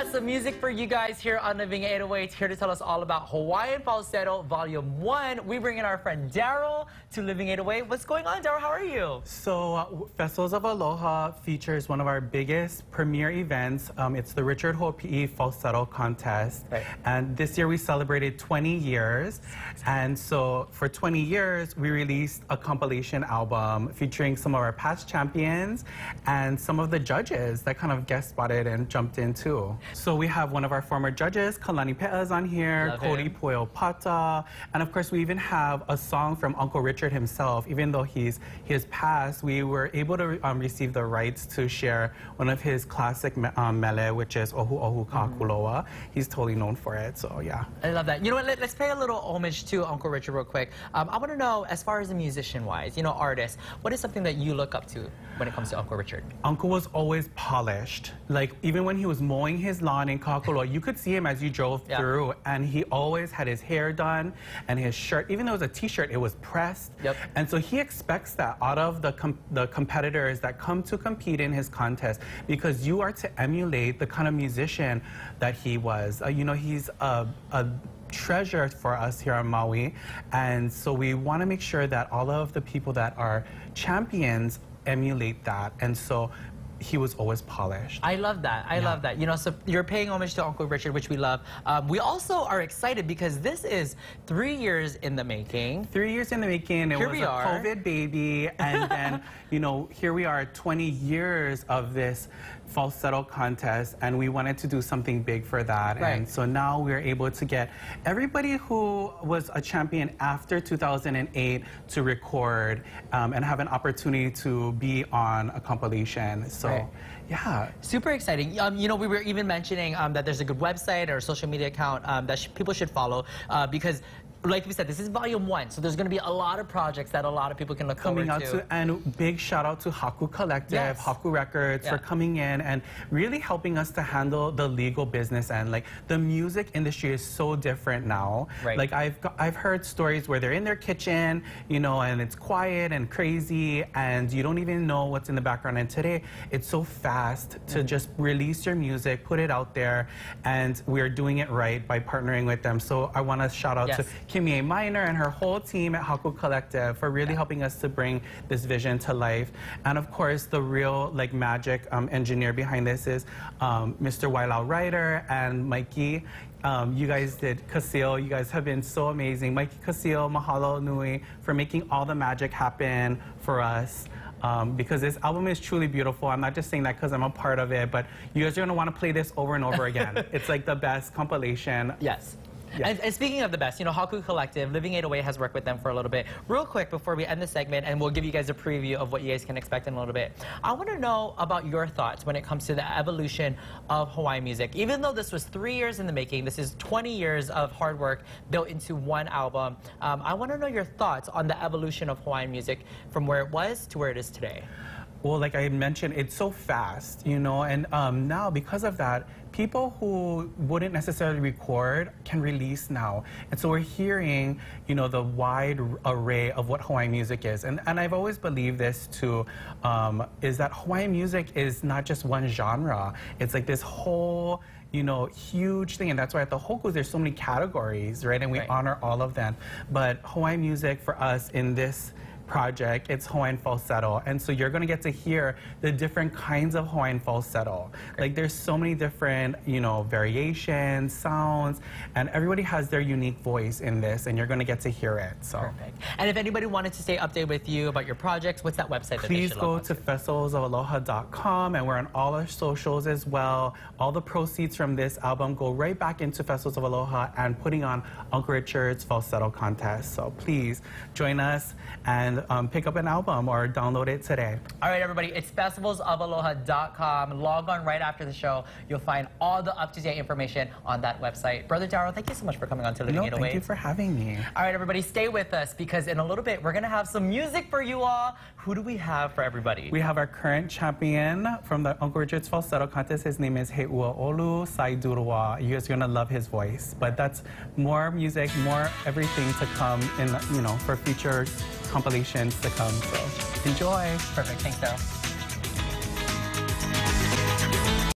That's the music for you guys here on Living 808. Here to tell us all about Hawaiian Falsetto Volume 1. We bring in our friend Daryl to Living 808. What's going on, Daryl? How are you? So, Festivals of Aloha features one of our biggest premier events. It's the Richard Hoʻopiʻi Falsetto Contest. Right. And this year we celebrated 20 years. And so, for 20 years, we released a compilation album featuring some of our past champions and some of the judges that kind of guest spotted and jumped in too. So we have one of our former judges, Kalani Pea, is on here, Cody Poyopata, and of course we even have a song from Uncle Richard himself. Even though he has passed, we were able to receive the rights to share one of his classic mele, which is Ohu Ohu Ka Kuloa. He's totally known for it, so yeah. I love that. You know what, let's pay a little homage to Uncle Richard real quick. I want to know, as far as a musician-wise, you know, artist, what is something that you look up to when it comes to Uncle Richard? Uncle was always polished. Like, even when he was mowing his lawn in Kakulo, you could see him as you drove through, and he always had his hair done and his shirt, even though it was a t-shirt, it was pressed. Yep. And so he expects that out of the competitors that come to compete in his contest, because you are to emulate the kind of musician that he was. You know, he's a treasure for us here on Maui, and so we want to make sure that all of the people that are champions emulate that, and so he was always polished. I love that. I love that. You know, so you're paying homage to Uncle Richard, which we love. We also are excited because this is 3 years in the making. 3 years in the making. It was a COVID baby. And then, you know, here we are, 20 years of this falsetto contest, and we wanted to do something big for that. Right. And so now we're able to get everybody who was a champion after 2008 to record and have an opportunity to be on a compilation. So, yeah. Super exciting. You know, we were even mentioning that there's a good website or social media account that people should follow because, like we said, this is Volume 1, so there's going to be a lot of projects that a lot of people can look forward to. And big shout-out to Haku Collective, Haku Records, for coming in and really helping us to handle the legal business. And, like, the music industry is so different now. Right. Like, I've heard stories where they're in their kitchen, you know, and it's quiet and crazy, and you don't even know what's in the background. And today, it's so fast to just release your music, put it out there, and we're doing it right by partnering with them. So I want to shout-out to Kimie Minor and her whole team at Haku Collective for really helping us to bring this vision to life. And of course, the real like magic engineer behind this is Mr. Wailau Ryder and Mikey. You guys did Casil. You guys have been so amazing. Mikey Casil, mahalo nui for making all the magic happen for us. Because this album is truly beautiful. I'm not just saying that because I'm a part of it, but you guys are gonna want to play this over and over again. It's like the best compilation. Yes. Yes. And speaking of the best, you know, Haku Collective, Living 808 has worked with them for a little bit. Real quick, before we end the segment, and we'll give you guys a preview of what you guys can expect in a little bit, I want to know about your thoughts when it comes to the evolution of Hawaiian music. Even though this was 3 years in the making, this is 20 years of hard work built into one album. I want to know your thoughts on the evolution of Hawaiian music from where it was to where it is today. Well, like I mentioned, it's so fast, you know, and now because of that, people who wouldn't necessarily record can release now. And so we're hearing, you know, the wide array of what Hawaiian music is. And I've always believed this too, is that Hawaiian music is not just one genre. It's like this whole, you know, huge thing. And that's why at the Hokus, there's so many categories, right? And we honor all of them. But Hawaiian music for us in this project, it's Hawaiian falsetto. And so you're going to get to hear the different kinds of Hawaiian falsetto. Like, there's so many different, you know, variations, sounds, and everybody has their unique voice in this, and you're going to get to hear it. So. Perfect. And if anybody wanted to stay updated with you about your projects, what's that website? Please go to festivalsofaloha.com, and we're on all our socials as well. All the proceeds from this album go right back into Festivals of Aloha and putting on Uncle Richard's falsetto contest. So please join us and pick up an album or download it today. All right, everybody, it's festivalsofaloha.com. Log on right after the show. You'll find all the up-to-date information on that website. Brother Daryl, thank you so much for coming on to Living 808. No, thank you for having me. All right, everybody, stay with us because in a little bit, we're going to have some music for you all. Who do we have for everybody? We have our current champion from the Uncle Richard's Falsetto Contest. His name is He'u'olu Sai Durwa. You guys are going to love his voice. But that's more music, more everything to come in, you know, for future compilations to come. So enjoy. Perfect. Thanks, Daryl.